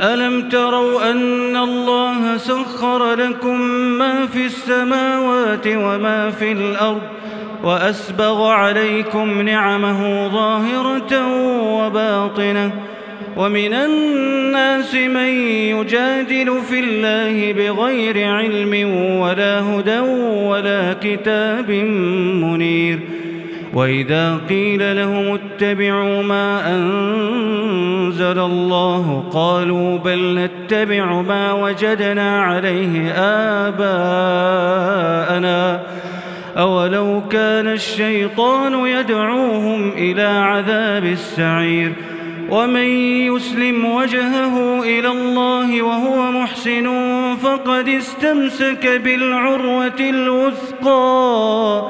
ألم تروا أن الله سخر لكم ما في السماوات وما في الأرض وأسبغ عليكم نعمه ظاهرة وباطنة ومن الناس من يجادل في الله بغير علم ولا هدى ولا كتاب منير وإذا قيل لهم اتبعوا ما أنزل الله قالوا بل نتبع ما وجدنا عليه آباءنا أولو كان الشيطان يدعوهم إلى عذاب السعير ومن يسلم وجهه إلى الله وهو محسن فقد استمسك بالعروة الوثقى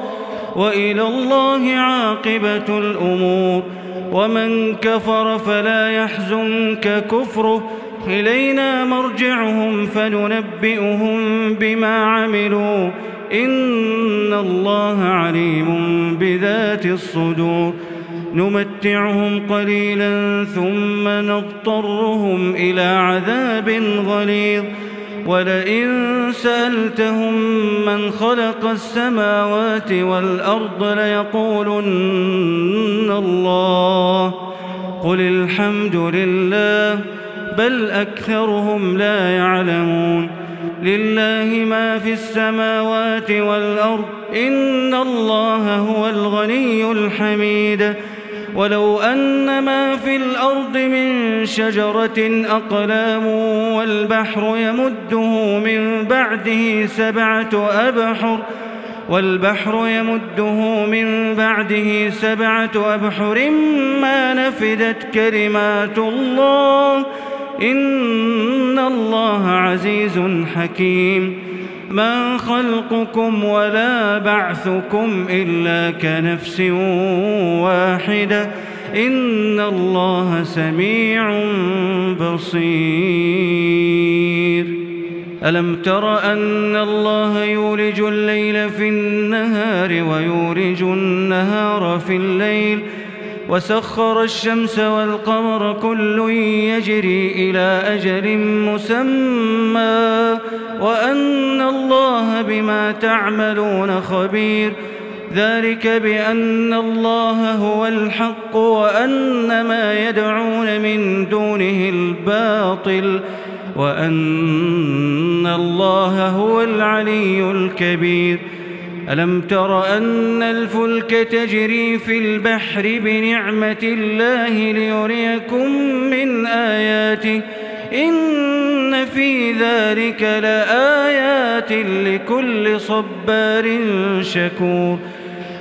وإلى الله عاقبة الأمور ومن كفر فلا يحزنك كفره إلينا مرجعهم فننبئهم بما عملوا إن الله عليم بذات الصدور نمتعهم قليلا ثم نضطرهم إلى عذاب غليظ ولئن سألتهم من خلق السماوات والأرض ليقولن الله قل الحمد لله بل أكثرهم لا يعلمون لله ما في السماوات والأرض إن الله هو الغني الحميد ولو أن ما في الأرض من شجرة أقلام والبحر يمده من بعده 7 أبحر ما نفدت كلمات الله إن الله عزيز حكيم ما خلقكم ولا بعثكم إلا كنفس واحدة إن الله سميع بصير ألم تر أن الله يولج الليل في النهار ويولج النهار في الليل وسخر الشمس والقمر كل يجري إلى أجل مسمى وأن الله بما تعملون خبير ذلك بأن الله هو الحق وأن ما يدعون من دونه الباطل وأن الله هو العلي الكبير ألم تر أن الفلك تجري في البحر بنعمة الله ليريكم من آياته إن في ذلك لآيات لكل صبار شكور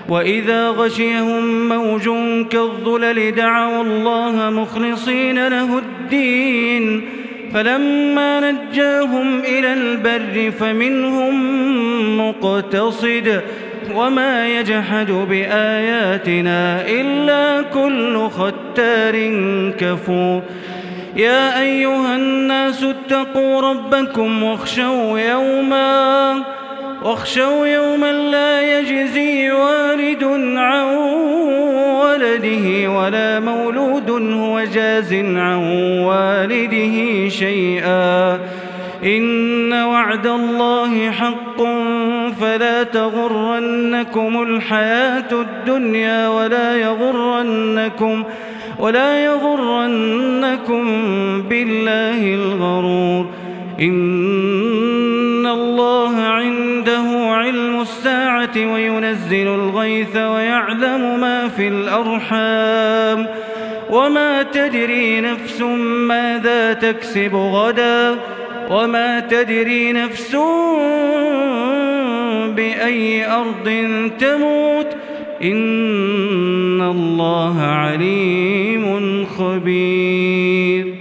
وإذا غشيهم موج كالظلل دعوا الله مخلصين له الدين فلما نجاهم إلى البر فمنهم مقتصد وما يجحد بآياتنا إلا كل ختار كفور يا أيها الناس اتقوا ربكم واخشوا يوما لا يجزي والد عن ولده ولا مولود هو جاز عن والده شيئا إن وعد الله حق فلا تغرنكم الحياة الدنيا ولا يغرنكم بالله الغرور إن الله عنده علم الساعة وينزل الغيث ويعلم ما في الأرحام وما تدري نفس ماذا تكسب غدا وما تدري نفس بأي أرض تموت إن الله عليم خبير